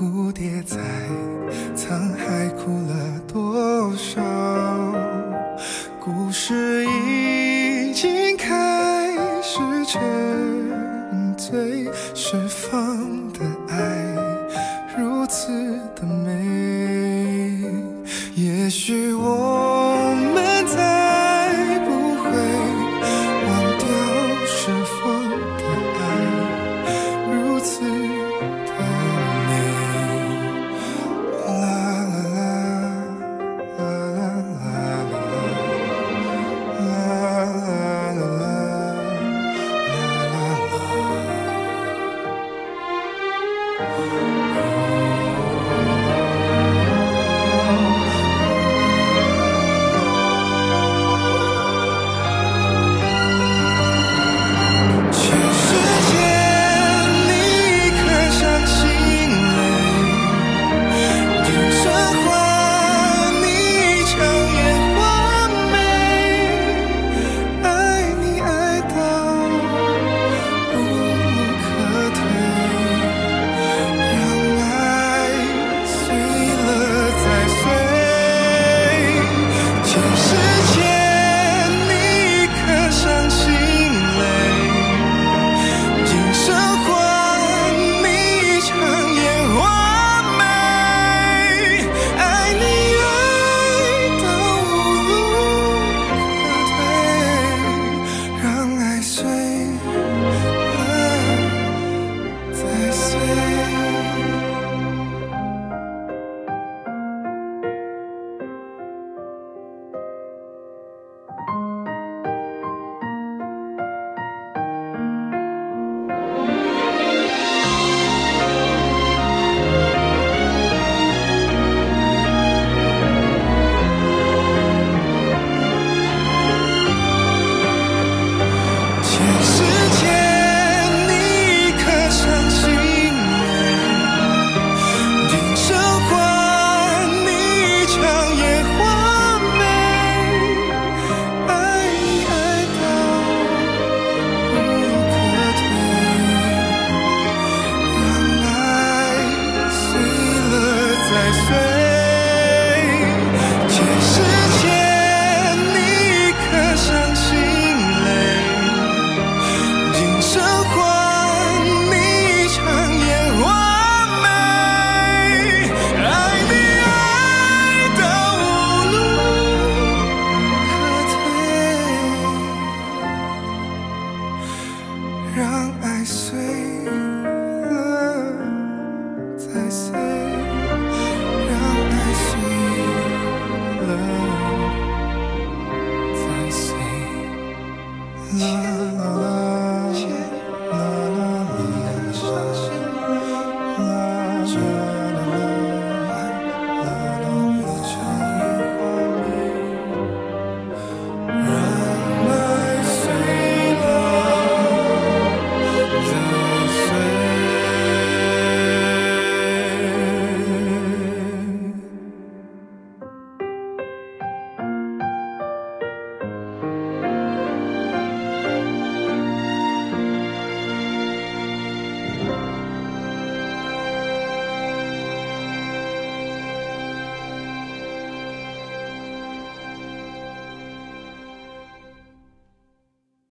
蝴蝶在沧海哭了多少？故事已经开始沉醉，释放的爱如此的美。也许我们再不会忘掉释放的爱如此的美。啦啦啦啦啦啦啦啦啦啦啦啦啦。